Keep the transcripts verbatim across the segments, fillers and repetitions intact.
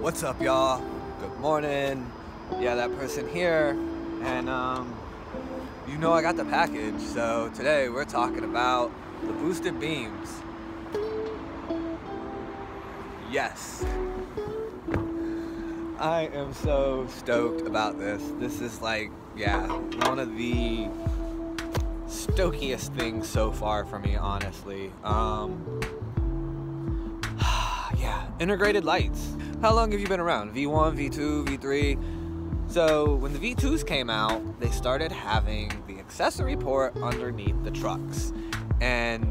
What's up, y'all? Good morning. Yeah, that person here. And um, you know I got the package. So today we're talking about the boosted beams. Yes. I am so stoked about this. This is like, yeah, one of the stokiest things so far for me, honestly. Um, yeah, integrated lights. How long have you been around? V one, V two, V three. So when the V twos came out, they started having the accessory port underneath the trucks. And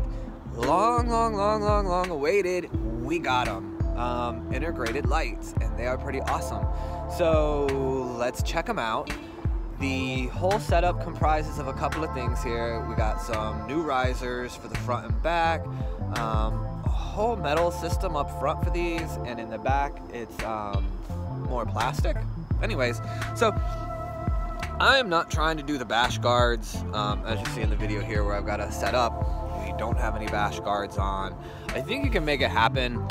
long, long, long, long, long awaited, we got them. Um, integrated lights, and they are pretty awesome. So let's check them out. The whole setup comprises of a couple of things here. We got some new risers for the front and back, um, a whole metal system up front for these, and in the back it's um, more plastic. Anyways, so I'm not trying to do the bash guards, um, as you see in the video here where I've got a set up. We don't have any bash guards on. I think you can make it happen.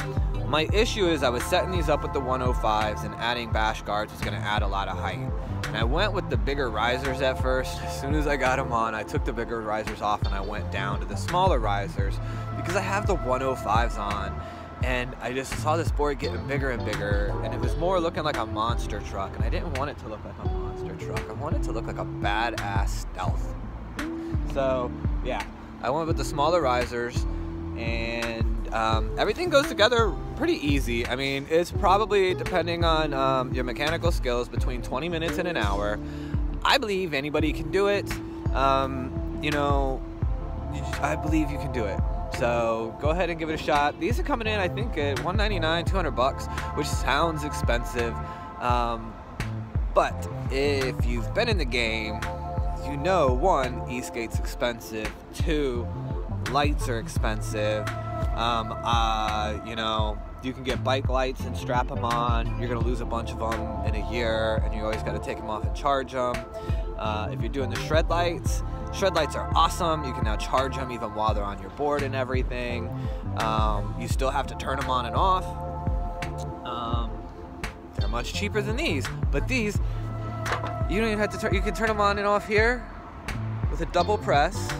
My issue is I was setting these up with the one oh fives, and adding bash guards was gonna add a lot of height. And I went with the bigger risers at first. As soon as I got them on, I took the bigger risers off and I went down to the smaller risers because I have the one oh fives on, and I just saw this board getting bigger and bigger, and it was more looking like a monster truck, and I didn't want it to look like a monster truck. I wanted it to look like a badass stealth. So yeah, I went with the smaller risers, and Um, everything goes together pretty easy. I mean, it's probably, depending on um, your mechanical skills, between twenty minutes and an hour. I believe anybody can do it. Um, you know, I believe you can do it. So go ahead and give it a shot. These are coming in, I think, at one ninety-nine, two hundred bucks, which sounds expensive. Um, but if you've been in the game, you know, one, Eastgate's expensive. Two, lights are expensive. Um, uh, you know, you can get bike lights and strap them on. You're going to lose a bunch of them in a year, and you always got to take them off and charge them. Uh, if you're doing the Shredlights, Shredlights are awesome. You can now charge them even while they're on your board and everything. Um, you still have to turn them on and off. Um, they're much cheaper than these, but these, you don't even have to turn, you can turn them on and off here with a double press.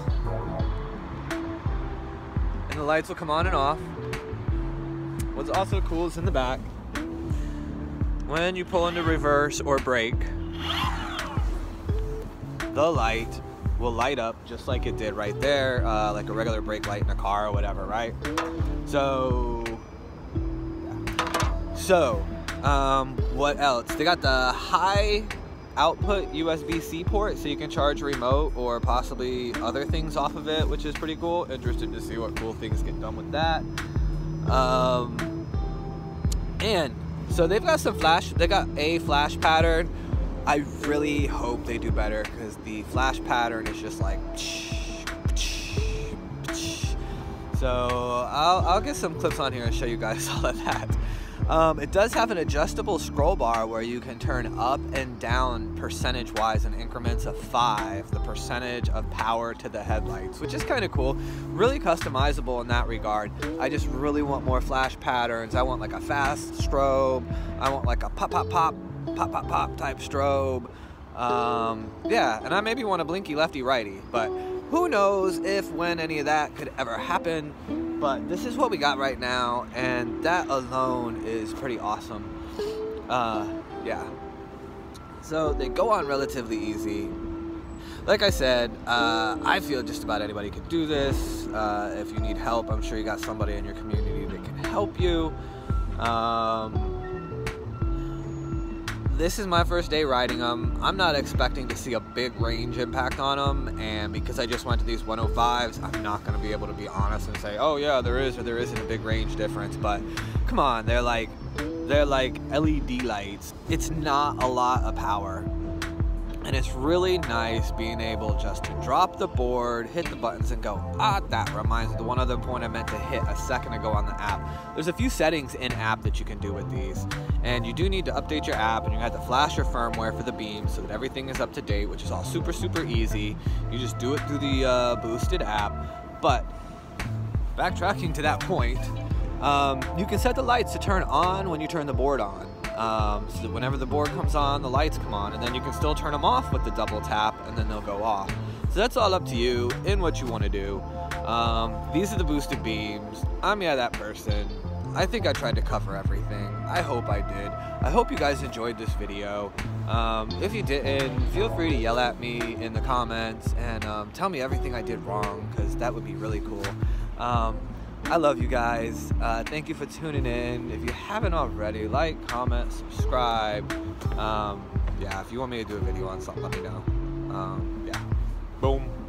The lights will come on and off. What's also cool is in the back, when you pull into reverse or brake, the light will light up just like it did right there, uh, like a regular brake light in a car or whatever, right? So, yeah. So, um, what else? They got the high output U S B C port, so you can charge a remote or possibly other things off of it, which is pretty cool. Interested to see what cool things get done with that. Um, and so they've got some flash, they got a flash pattern. I really hope they do better, because the flash pattern is just like psh, psh, psh. So I'll, I'll get some clips on here and show you guys all of that. Um, it does have an adjustable scroll bar where you can turn up and down percentage-wise in increments of five, the percentage of power to the headlights, which is kind of cool. Really customizable in that regard. I just really want more flash patterns. I want like a fast strobe. I want like a pop, pop, pop, pop, pop, pop type strobe. Um, yeah, and I maybe want a blinky lefty-righty, but who knows if when any of that could ever happen. But this is what we got right now, and that alone is pretty awesome. Uh, yeah. So they go on relatively easy. Like I said, uh, I feel just about anybody could do this. Uh, if you need help, I'm sure you got somebody in your community that can help you. Um, This is my first day riding them. I'm not expecting to see a big range impact on them, and because I just went to these one oh fives, I'm not gonna be able to be honest and say, oh yeah, there is or there isn't a big range difference, but come on, they're like, they're like L E D lights. It's not a lot of power, and it's really nice being able just to drop the board, hit the buttons and go, ah, that reminds me of the one other point I meant to hit a second ago on the app. There's a few settings in app that you can do with these. And you do need to update your app, and you have to flash your firmware for the beam so that everything is up to date, which is all super, super easy. You just do it through the uh, boosted app. But backtracking to that point, um, you can set the lights to turn on when you turn the board on. um, so that whenever the board comes on, the lights come on, and then you can still turn them off with the double tap, and then they'll go off. So that's all up to you and what you want to do. Um, these are the boosted beams. I'm yeah that person. I think I tried to cover everything. I hope I did. I hope you guys enjoyed this video. Um, if you didn't, feel free to yell at me in the comments and um, tell me everything I did wrong, because that would be really cool. Um, I love you guys. Uh, thank you for tuning in. If you haven't already, like, comment, subscribe. Um, yeah, if you want me to do a video on something, let me know. Um, yeah. Boom.